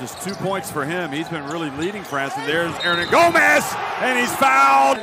Just 2 points for him. He's been really leading France. And there's Hernangomez, and he's fouled.